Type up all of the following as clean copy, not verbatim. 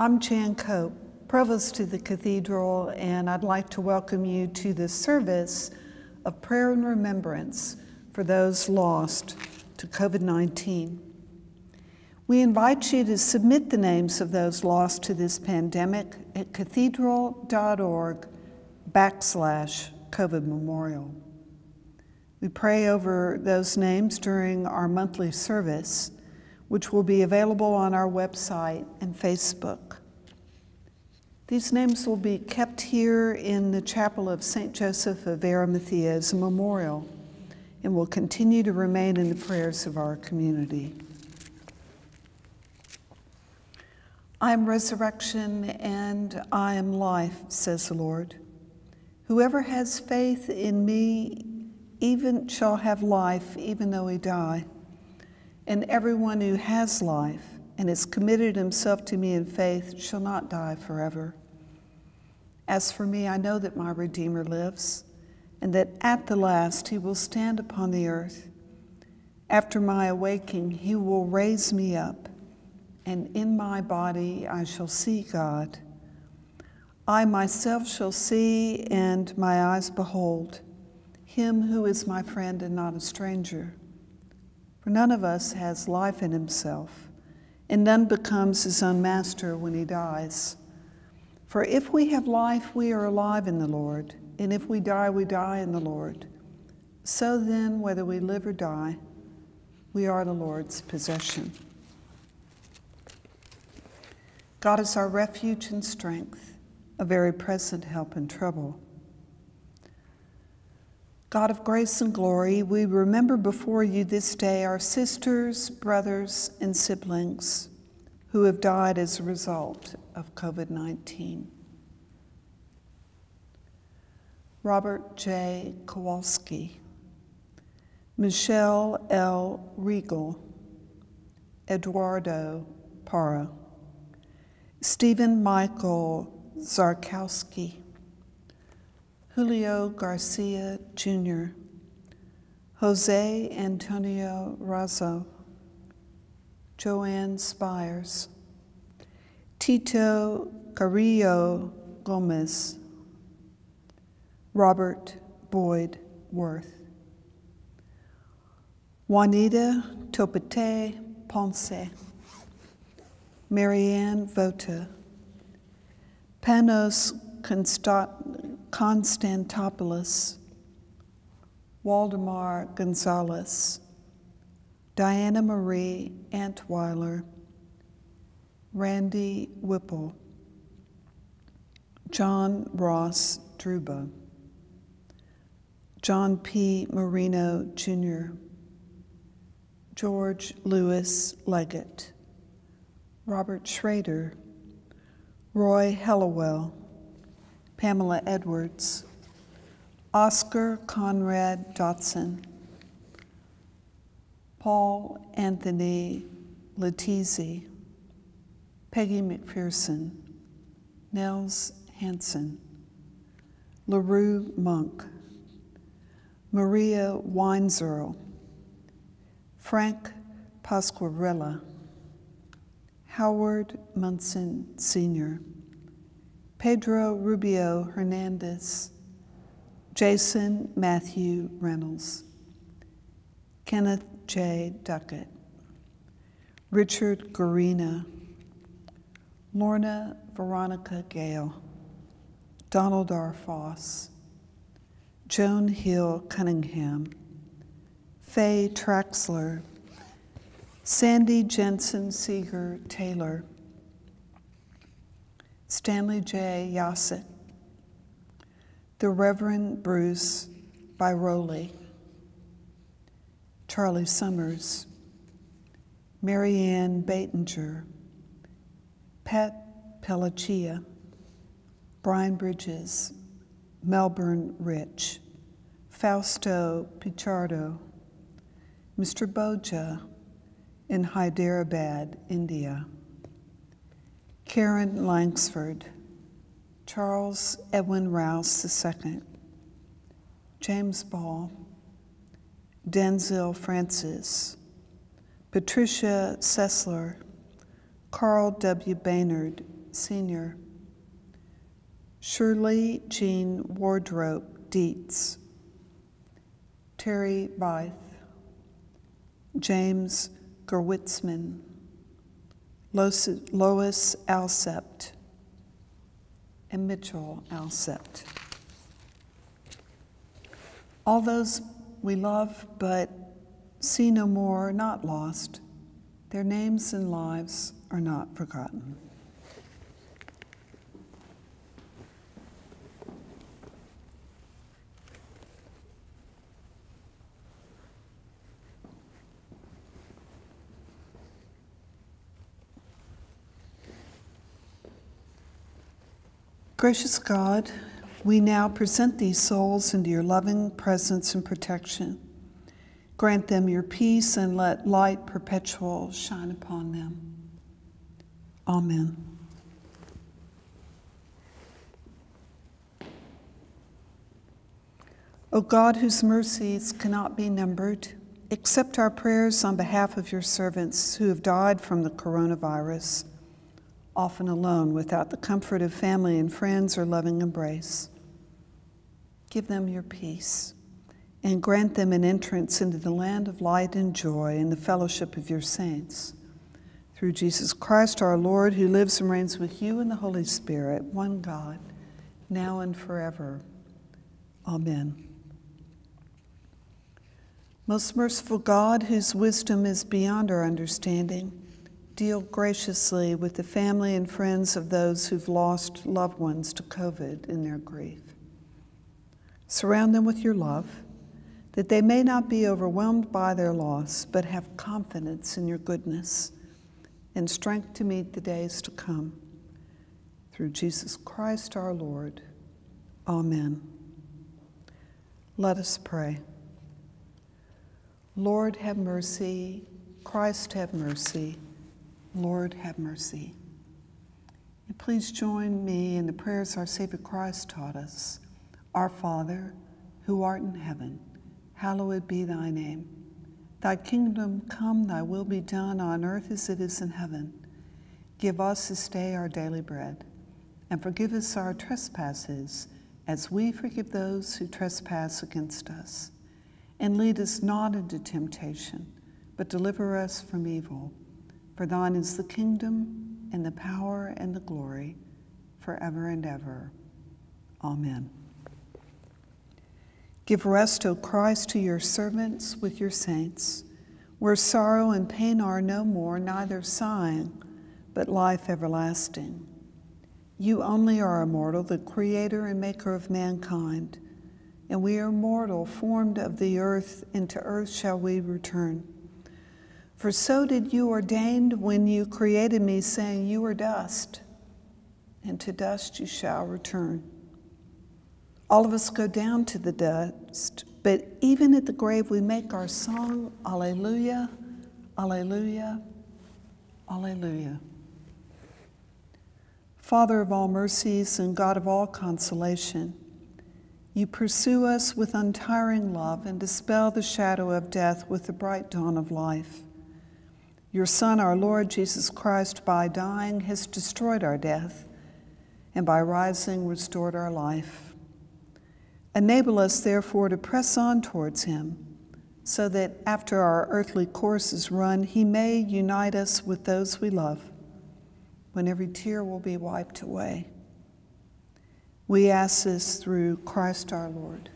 I'm Jan Cope, Provost to the Cathedral, and I'd like to welcome you to this service of prayer and remembrance for those lost to COVID-19. We invite you to submit the names of those lost to this pandemic at cathedral.org/COVID memorial. We pray over those names during our monthly service, which will be available on our website and Facebook. These names will be kept here in the chapel of Saint Joseph of Arimathea as a memorial and will continue to remain in the prayers of our community. I am resurrection and I am life, says the Lord. Whoever has faith in me even shall have life, even though he die. And everyone who has life and has committed himself to me in faith shall not die forever. As for me, I know that my Redeemer lives, and that at the last he will stand upon the earth. After my awaking, he will raise me up, and in my body I shall see God. I myself shall see, and my eyes behold, him who is my friend and not a stranger. For none of us has life in himself, and none becomes his own master when he dies. For if we have life, we are alive in the Lord, and if we die, we die in the Lord. So then, whether we live or die, we are the Lord's possession. God is our refuge and strength, a very present help in trouble. God of grace and glory, we remember before you this day our sisters, brothers, and siblings who have died as a result of COVID-19. Robert J. Kowalski, Michelle L. Riegel, Eduardo Parra, Stephen Michael Zarkowski, Julio Garcia Jr., Jose Antonio Razo, Joanne Spires, Tito Carrillo Gomez, Robert Boyd Worth, Juanita Topete Ponce, Marianne Vota, Panos Constantopoulos, Waldemar Gonzalez, Diana Marie Antweiler, Randy Whipple, John Ross Druba, John P. Marino Jr., George Lewis Leggett, Robert Schrader, Roy Hellowell, Pamela Edwards, Oscar Conrad Dotson, Paul Anthony Letizzi, Peggy McPherson, Nels Hansen, LaRue Monk, Maria Weinzerl, Frank Pasquarella, Howard Munson Sr., Pedro Rubio Hernandez, Jason Matthew Reynolds, Kenneth J. Duckett, Richard Garina, Lorna Veronica Gale, Donald R. Foss, Joan Hill Cunningham, Faye Traxler, Sandy Jensen Seeger Taylor, Stanley J. Yosset, the Reverend Bruce Biroli, Charlie Summers, Marianne Battinger, Pat Pelliccia, Brian Bridges, Melbourne Rich, Fausto Pichardo, Mr. Boja in Hyderabad, India, Karen Langsford, Charles Edwin Rouse II, James Ball, Denzil Francis, Patricia Sessler, Carl W. Baynard, Sr., Shirley Jean Wardrope Dietz, Terry Bythe, James Gerwitzman, Lois Alsept, and Mitchell Alsept. All those we love but see no more are not lost. Their names and lives are not forgotten. Gracious God, we now present these souls into your loving presence and protection. Grant them your peace and let light perpetual shine upon them. Amen. O God, whose mercies cannot be numbered, accept our prayers on behalf of your servants who have died from the coronavirus, often alone, without the comfort of family and friends or loving embrace. Give them your peace, and grant them an entrance into the land of light and joy and the fellowship of your saints. Through Jesus Christ, our Lord, who lives and reigns with you in the Holy Spirit, one God, now and forever. Amen. Most merciful God, whose wisdom is beyond our understanding, deal graciously with the family and friends of those who've lost loved ones to COVID in their grief. Surround them with your love, that they may not be overwhelmed by their loss, but have confidence in your goodness and strength to meet the days to come. Through Jesus Christ our Lord. Amen. Let us pray. Lord, have mercy. Christ, have mercy. Lord, have mercy. And please join me in the prayers our Savior Christ taught us. Our Father, who art in heaven, hallowed be thy name. Thy kingdom come, thy will be done on earth as it is in heaven. Give us this day our daily bread, and forgive us our trespasses as we forgive those who trespass against us. And lead us not into temptation, but deliver us from evil. For thine is the kingdom, and the power, and the glory, forever and ever. Amen. Give rest, O Christ, to your servants with your saints, where sorrow and pain are no more, neither sighing, but life everlasting. You only are immortal, the creator and maker of mankind, and we are mortal, formed of the earth, and to earth shall we return. For so did you ordain when you created me, saying, you are dust, and to dust you shall return. All of us go down to the dust, but even at the grave we make our song, Alleluia, Alleluia, Alleluia. Father of all mercies and God of all consolation, You pursue us with untiring love and dispel the shadow of death with the bright dawn of life. Your Son, our Lord Jesus Christ, by dying has destroyed our death, and by rising restored our life. Enable us, therefore, to press on towards him, so that after our earthly course is run, he may unite us with those we love, when every tear will be wiped away. We ask this through Christ our Lord.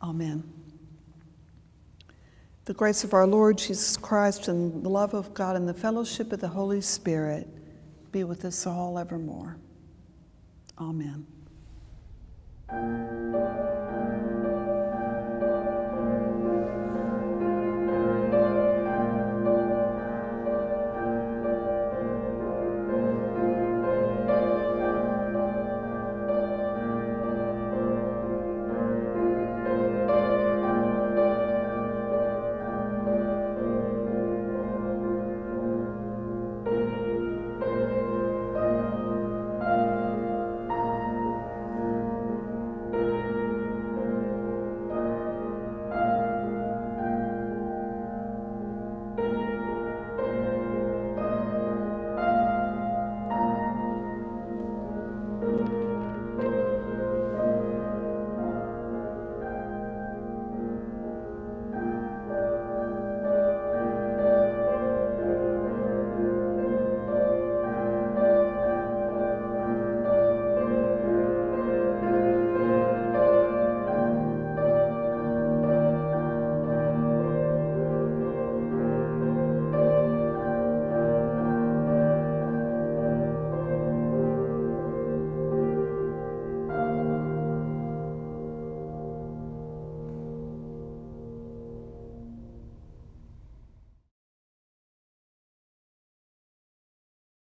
Amen. The grace of our Lord Jesus Christ and the love of God and the fellowship of the Holy Spirit be with us all evermore. Amen.